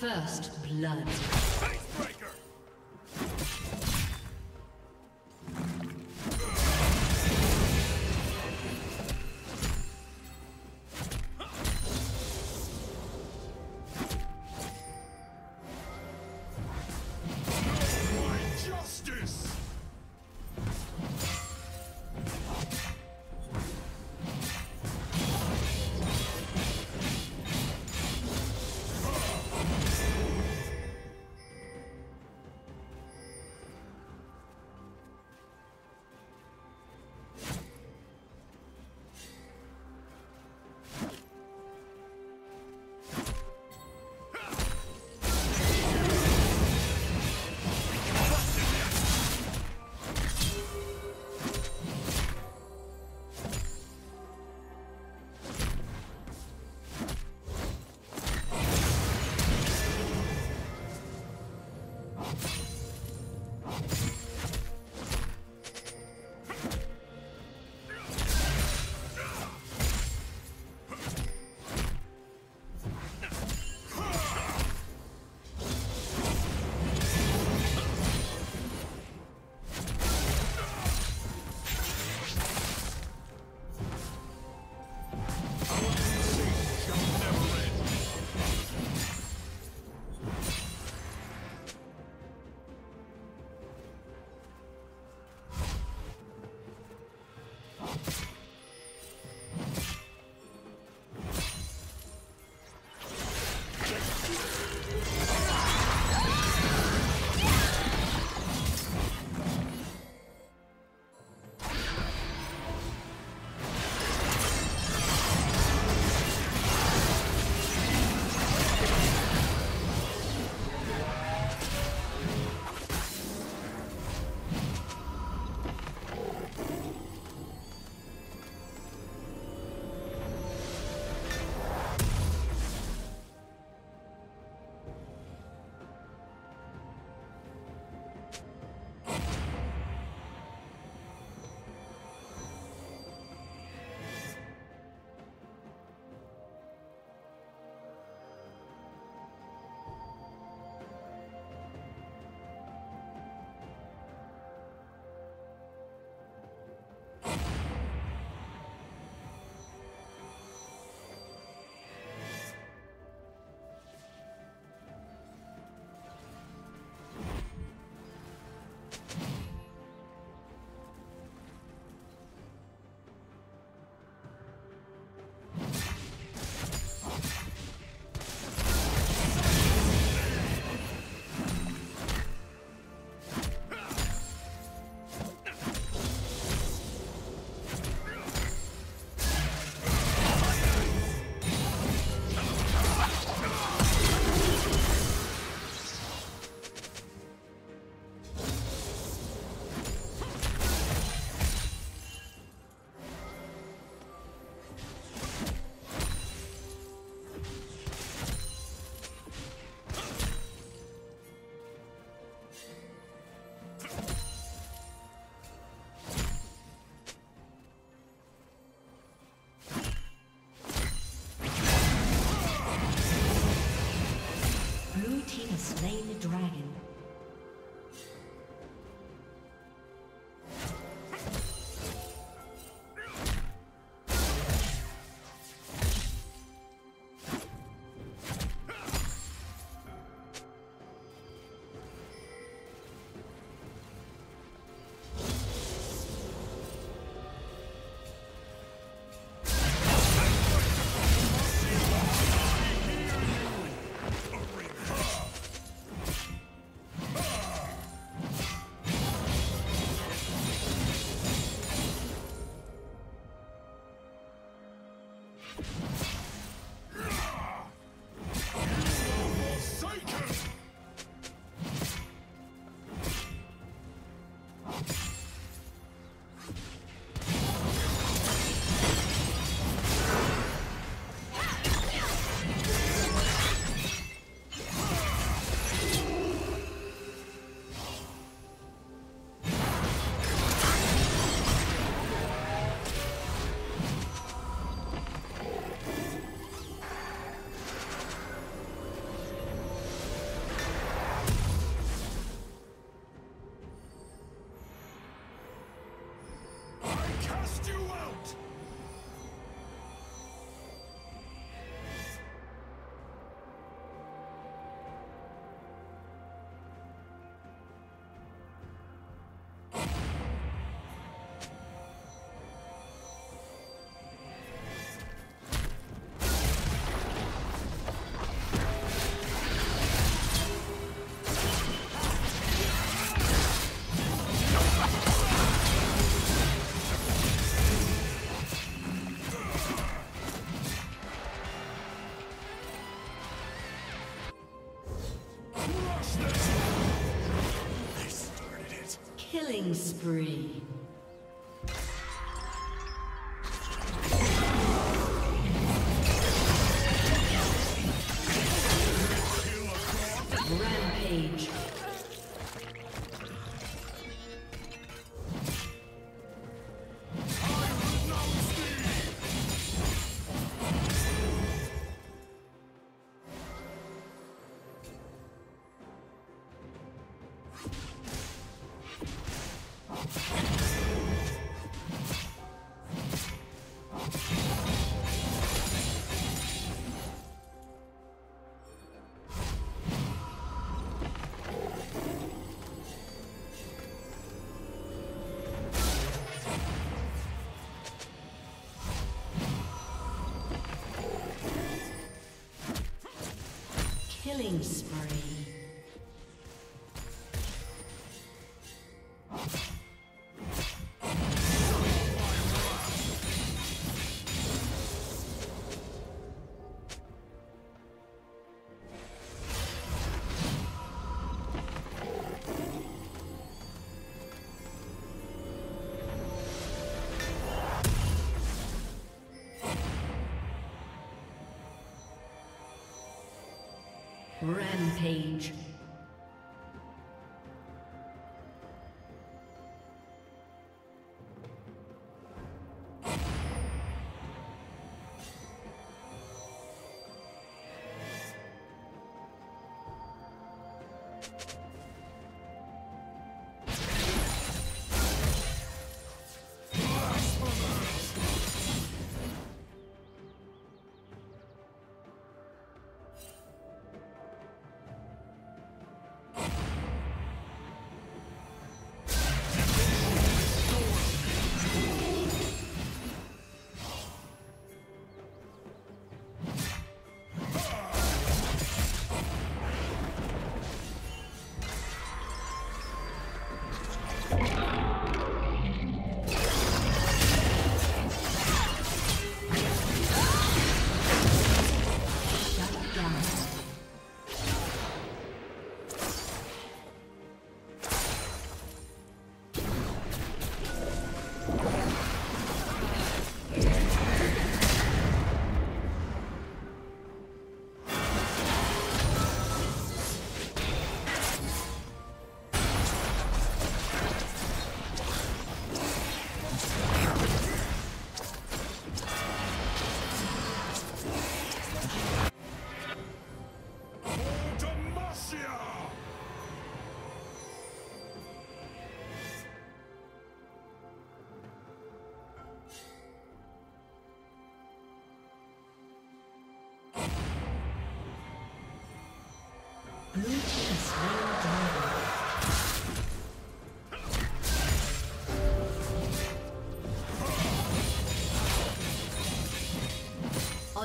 First blood. killing spree. Rampage. Killing spree. Rampage.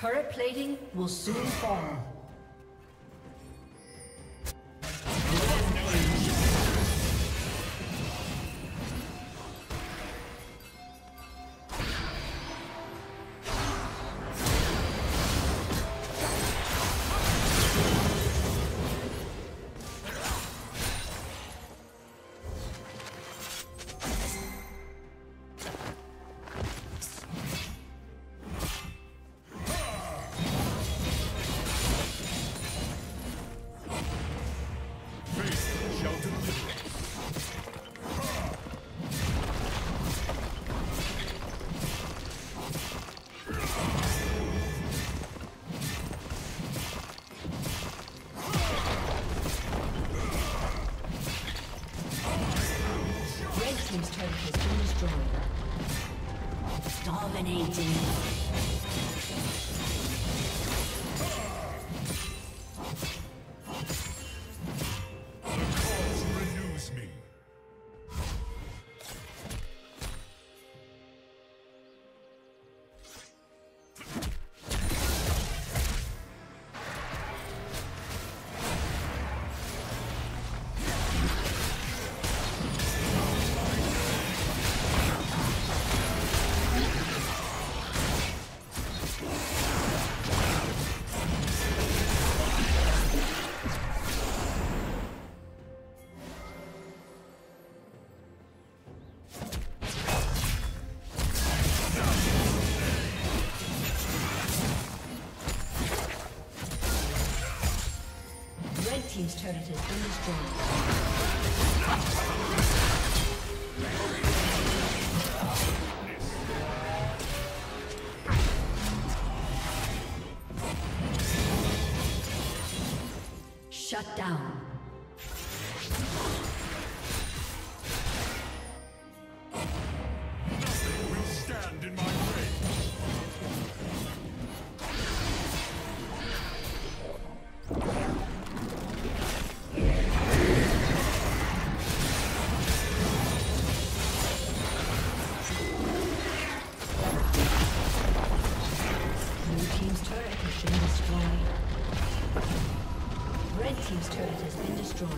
Turret plating will soon fall. Team's turret has been destroyed. Dominating. Team's turret has been destroyed. Shut down. Nothing will stand in my way. Team's turret has been destroyed.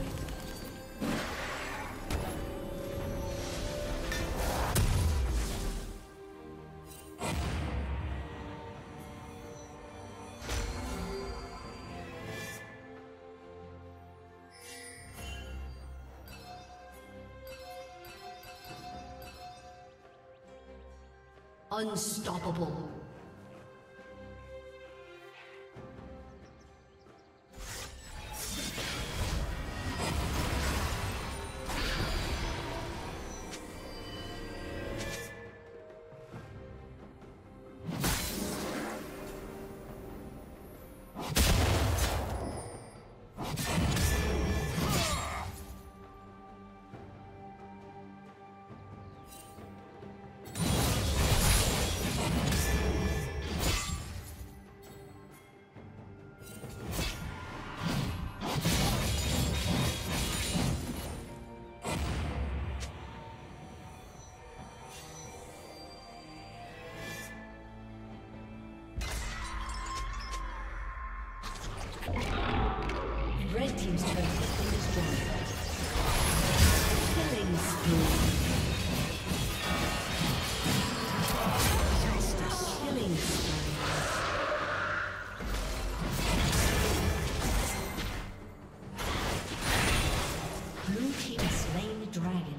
Unstoppable. Team's turret has been destroyed. Killing spree. Killing spree. Blue team slain the dragon.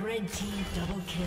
Red team double kill.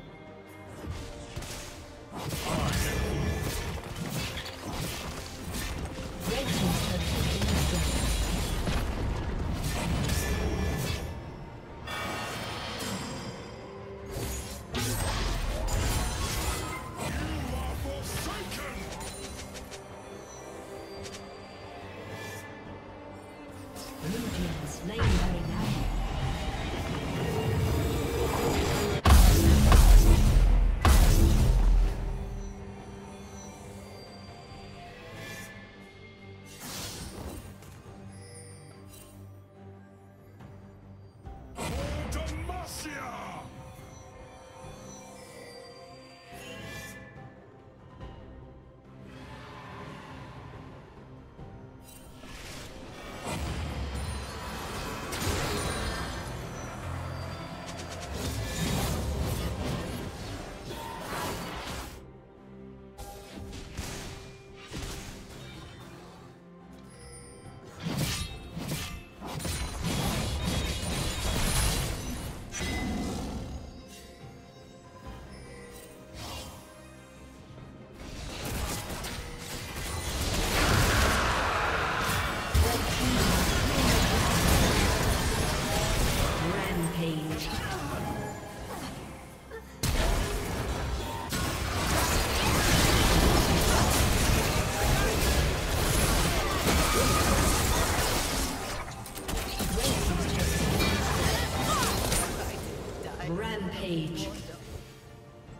Rampage.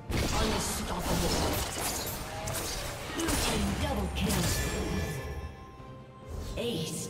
Unstoppable. Blue team double kill. Aced.